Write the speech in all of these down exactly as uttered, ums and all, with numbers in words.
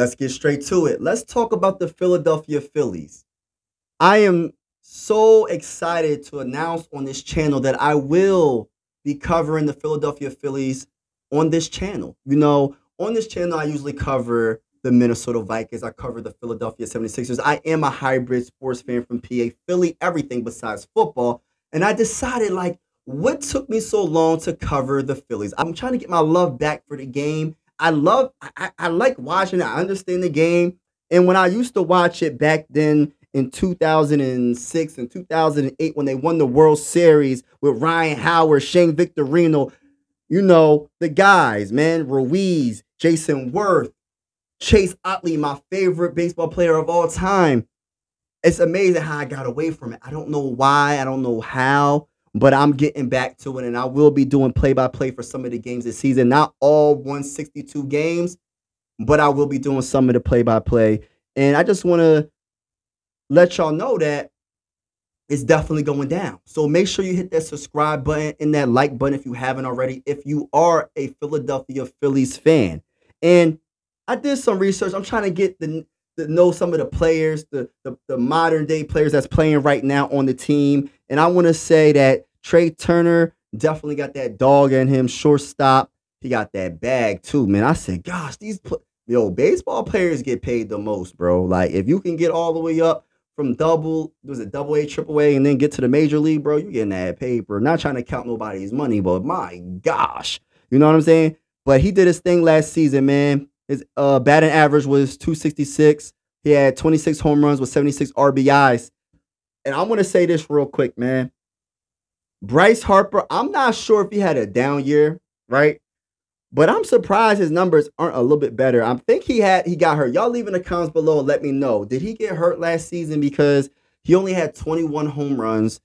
let's get straight to it. Let's talk about the Philadelphia Phillies. I am so excited to announce on this channel that I will be covering the Philadelphia Phillies on this channel. You know, on this channel, I usually cover the Minnesota Vikings. I cover the Philadelphia seventy-sixers. I am a hybrid sports fan from P A, Philly, everything besides football. And I decided, like, what took me so long to cover the Phillies? I'm trying to get my love back for the game. I love, I, I like watching it. I understand the game. And when I used to watch it back then in two thousand six and two thousand eight, when they won the World Series with Ryan Howard, Shane Victorino, you know, the guys, man, Ruiz, Jason Werth, Chase Utley, my favorite baseball player of all time. It's amazing how I got away from it. I don't know why. I don't know how. But I'm getting back to it, and I will be doing play-by-play for some of the games this season. Not all one sixty-two games, but I will be doing some of the play-by-play. And I just want to let y'all know that it's definitely going down. So make sure you hit that subscribe button and that like button if you haven't already, if you are a Philadelphia Phillies fan. And I did some research. I'm trying to get the... know some of the players, the, the the modern day players that's playing right now on the team. And I want to say that Trea Turner definitely got that dog in him, shortstop. He got that bag too, man. I said, gosh, these yo baseball players get paid the most, bro. Like, if you can get all the way up from double, was it double A, triple A, and then get to the major league, bro, you getting that paper. Not trying to count nobody's money, but my gosh, you know what I'm saying? But he did his thing last season, man. His uh, batting average was two sixty-six. He had twenty-six home runs with seventy-six R B Is. And I'm going to say this real quick, man. Bryce Harper, I'm not sure if he had a down year, right? But I'm surprised his numbers aren't a little bit better. I think he had he got hurt. Y'all leave in the comments below and let me know. Did he get hurt last season? Because he only had twenty-one home runs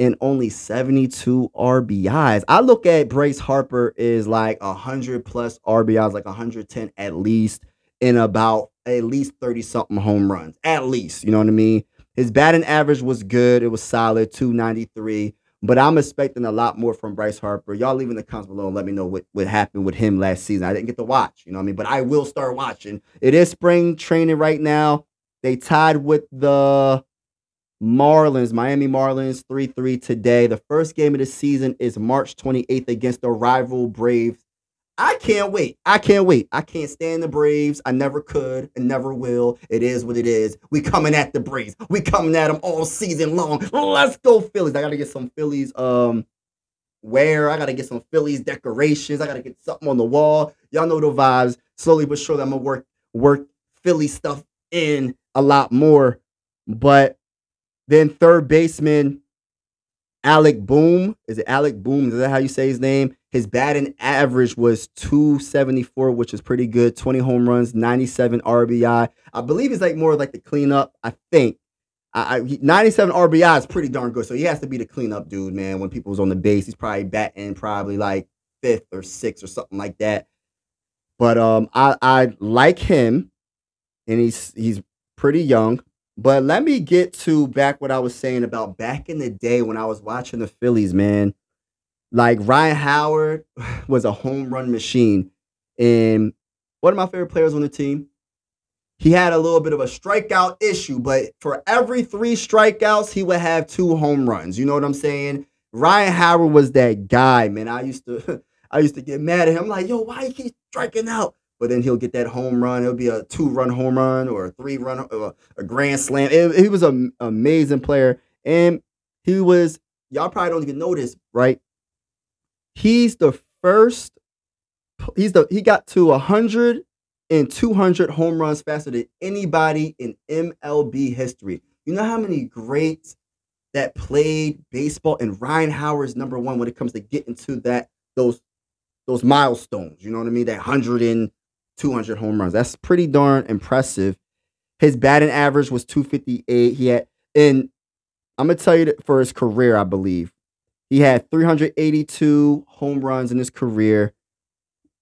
and only seventy-two R B Is. I look at Bryce Harper is like one hundred plus R B Is, like one hundred ten at least, in about at least thirty something home runs, at least, you know what I mean? His batting average was good. It was solid, two ninety-three, but I'm expecting a lot more from Bryce Harper. Y'all leave in the comments below and let me know what, what happened with him last season. I didn't get to watch, you know what I mean? But I will start watching. It is spring training right now. They tied with the Marlins, Miami Marlins, three three today. The first game of the season is March twenty-eighth against the rival Braves. I can't wait. I can't wait. I can't stand the Braves. I never could and never will. It is what it is. We coming at the Braves. We coming at them all season long. Let's go Phillies. I got to get some Phillies um, wear. I got to get some Phillies decorations. I got to get something on the wall. Y'all know the vibes. Slowly but surely, I'm going to work, work Philly stuff in a lot more. But then third baseman Alec Bohm. Is it Alec Bohm? Is that how you say his name? His batting average was two seventy-four, which is pretty good. twenty home runs, ninety-seven R B I. I believe he's like more like the cleanup, I think. I, I, ninety-seven R B I is pretty darn good. So he has to be the cleanup dude, man. When people's on the base, he's probably batting probably like fifth or sixth or something like that. But um, I, I like him, and he's he's pretty young. But let me get to back what I was saying about back in the day when I was watching the Phillies, man. Like, Ryan Howard was a home run machine. And one of my favorite players on the team, he had a little bit of a strikeout issue. But for every three strikeouts, he would have two home runs. You know what I'm saying? Ryan Howard was that guy, man. I used to, I used to get mad at him. I'm like, yo, why he keep striking out? But then he'll get that home run. It'll be a two-run home run or a three-run, a grand slam. He was an amazing player. And he was, y'all probably don't even know this, right? He's the first, he's the he got to one hundred and two hundred home runs faster than anybody in M L B history. You know how many greats that played baseball? And Ryan Howard's number one when it comes to getting to that, those, those milestones. You know what I mean? That one hundred and two hundred home runs. That's pretty darn impressive. His batting average was two fifty-eight. He had, and I'm going to tell you that for his career, I believe, he had three hundred eighty-two home runs in his career,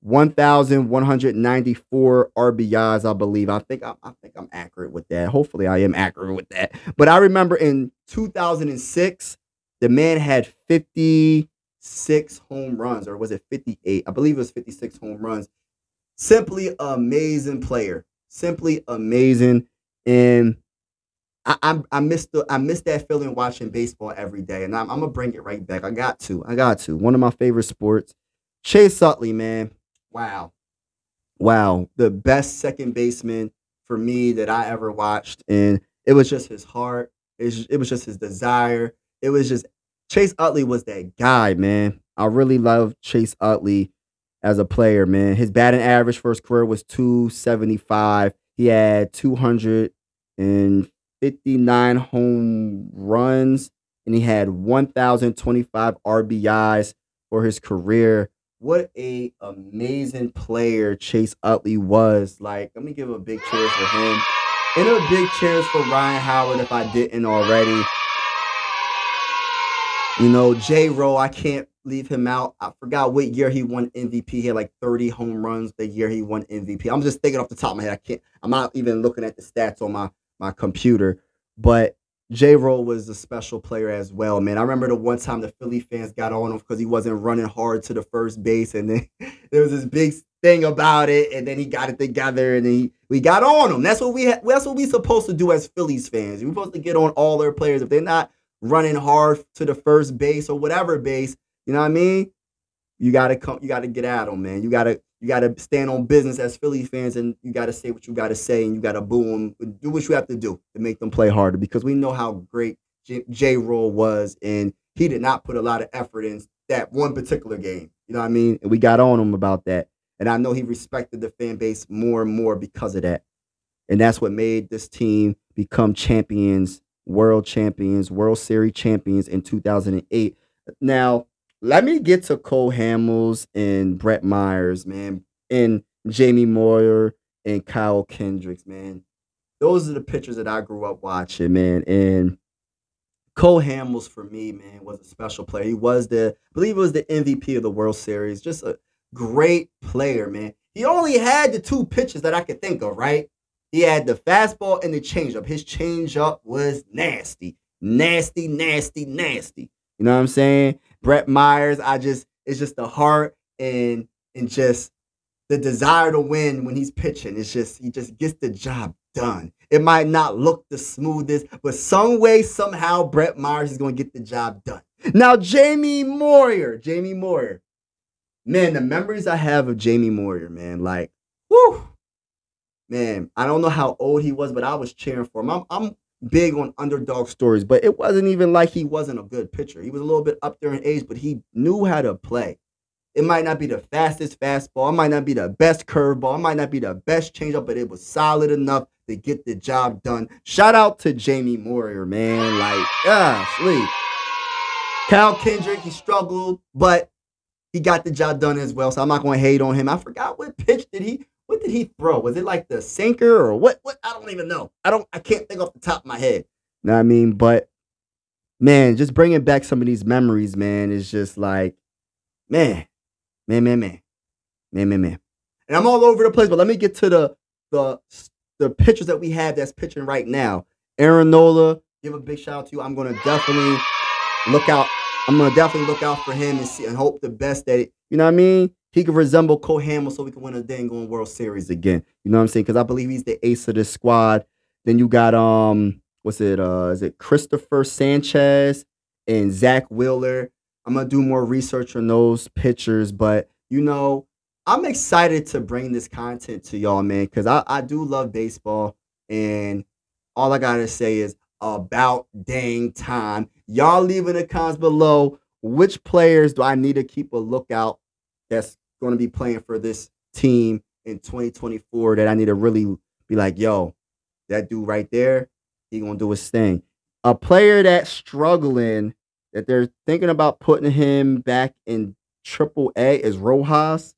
one thousand one hundred ninety-four R B Is, I believe. I think, I, I think I'm accurate with that. Hopefully I am accurate with that. But I remember in two thousand six, the man had fifty-six home runs, or was it fifty-eight? I believe it was fifty-six home runs. Simply amazing player. simply amazing. And I, I, I miss the I miss that feeling watching baseball every day, and I'm, I'm gonna bring it right back. I got to, I got to. One of my favorite sports, Chase Utley, man. Wow, wow, the best second baseman for me that I ever watched, and it was just his heart. It was, it was just his desire. It was just Chase Utley was that guy, man. I really love Chase Utley as a player, man. His batting average for his career was two seventy-five. He had two hundred fifty-nine home runs, and he had one thousand twenty-five R B Is for his career. What a amazing player Chase Utley was. Like, let me give a big cheers for him. And a big cheers for Ryan Howard if I didn't already. You know, J-Row, I can't leave him out. I forgot what year he won M V P. He had like thirty home runs the year he won M V P. I'm just thinking off the top of my head. I can't, I'm not even looking at the stats on my, my computer. But J-Row was a special player as well, man. I remember the one time the Philly fans got on him because he wasn't running hard to the first base. And then there was this big thing about it. And then he got it together. And then he, we got on him. That's what we ha- that's what we supposed to do as Phillies fans. We're supposed to get on all their players. If they're not running hard to the first base or whatever base, you know what I mean? You gotta come, you gotta get at them, man. You gotta, you gotta stand on business as Philly fans, and you gotta say what you gotta say, and you gotta boo them, do what you have to do to make them play harder, because we know how great J- J-Row was, and he did not put a lot of effort in that one particular game. You know what I mean? And we got on him about that, and I know he respected the fan base more and more because of that, and that's what made this team become champions. World champions, World Series champions in two thousand eight. Now, let me get to Cole Hamels and Brett Myers, man, and Jamie Moyer and Kyle Kendrick, man. Those are the pitchers that I grew up watching, man. And Cole Hamels, for me, man, was a special player. He was the, I believe it was the M V P of the World Series. Just a great player, man. He only had the two pitches that I could think of, right? He had the fastball and the changeup. His changeup was nasty, nasty, nasty, nasty. You know what I'm saying? Brett Myers, I just, it's just the heart and and just the desire to win when he's pitching. It's just, he just gets the job done. It might not look the smoothest, but some way, somehow, Brett Myers is going to get the job done. Now, Jamie Moyer, Jamie Moyer. Man, the memories I have of Jamie Moyer, man, like, whoo. Man, I don't know how old he was, but I was cheering for him. I'm, I'm big on underdog stories, but it wasn't even like he wasn't a good pitcher. He was a little bit up there in age, but he knew how to play. It might not be the fastest fastball. It might not be the best curveball. It might not be the best changeup, but it was solid enough to get the job done. Shout out to Jamie Moyer, man. Like, yeah, sleep. Kyle Kendrick, he struggled, but he got the job done as well, so I'm not going to hate on him. I forgot what pitch did he – what did he throw? Was it like the sinker or what? What? I don't even know. I don't. I can't think off the top of my head. You know what I mean? But, man, just bringing back some of these memories, man, is just like, man, man, man, man, man, man, man. And I'm all over the place, but let me get to the the the pitchers that we have that's pitching right now. Aaron Nola, give a big shout out to you. I'm gonna definitely look out. I'm gonna definitely look out for him and see and hope the best that it, you know what I mean? He could resemble Cole Hamels so we can win a dang on World Series again. You know what I'm saying? Because I believe he's the ace of this squad. Then you got, um, what's it? Uh, is it Christopher Sanchez and Zach Wheeler? I'm going to do more research on those pitchers. But, you know, I'm excited to bring this content to y'all, man, because I, I do love baseball. And all I got to say is about dang time. Y'all leave in the comments below which players do I need to keep a lookout that's going to be playing for this team in twenty twenty-four that I need to really be like, yo, that dude right there, he going to do his thing. A player that's struggling, that they're thinking about putting him back in triple A is Rojas.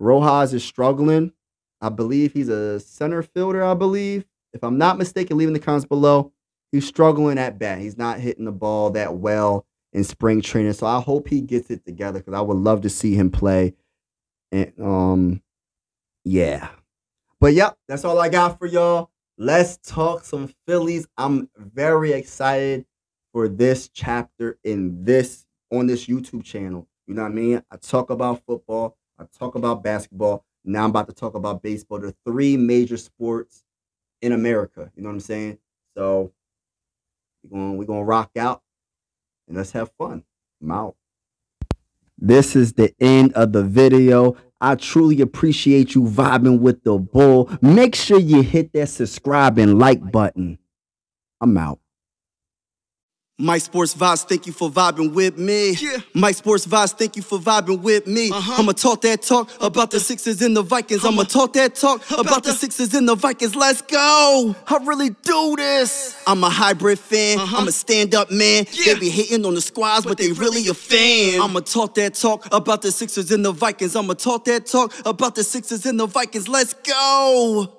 Rojas is struggling. I believe he's a center fielder, I believe. If I'm not mistaken, leave in the comments below. He's struggling at bat. He's not hitting the ball that well in spring training, so I hope he gets it together because I would love to see him play. And um, yeah, but yep, that's all I got for y'all. Let's talk some Phillies. I'm very excited for this chapter in this on this YouTube channel. You know what I mean? I talk about football, I talk about basketball. Now I'm about to talk about baseball. There are three major sports in America. You know what I'm saying? So we're going we're going to rock out and let's have fun. I'm out. This is the end of the video. I truly appreciate you vibing with the bull. Make sure you hit that subscribe and like button. I'm out. My Sports Vibes, thank you for vibing with me. Yeah. My Sports Vibes, thank you for vibing with me. Uh-huh. I'ma talk that talk about the Sixers and the Vikings. I'ma talk that talk about, about the Sixers and the Vikings. Let's go. I really do this. I'm a hybrid fan. Uh-huh. I'm a stand-up man. Yeah. They be hating on the squads, but, but they, they really, really a fan. I'ma talk that talk about the Sixers and the Vikings. I'ma talk that talk about the Sixers and the Vikings. Let's go.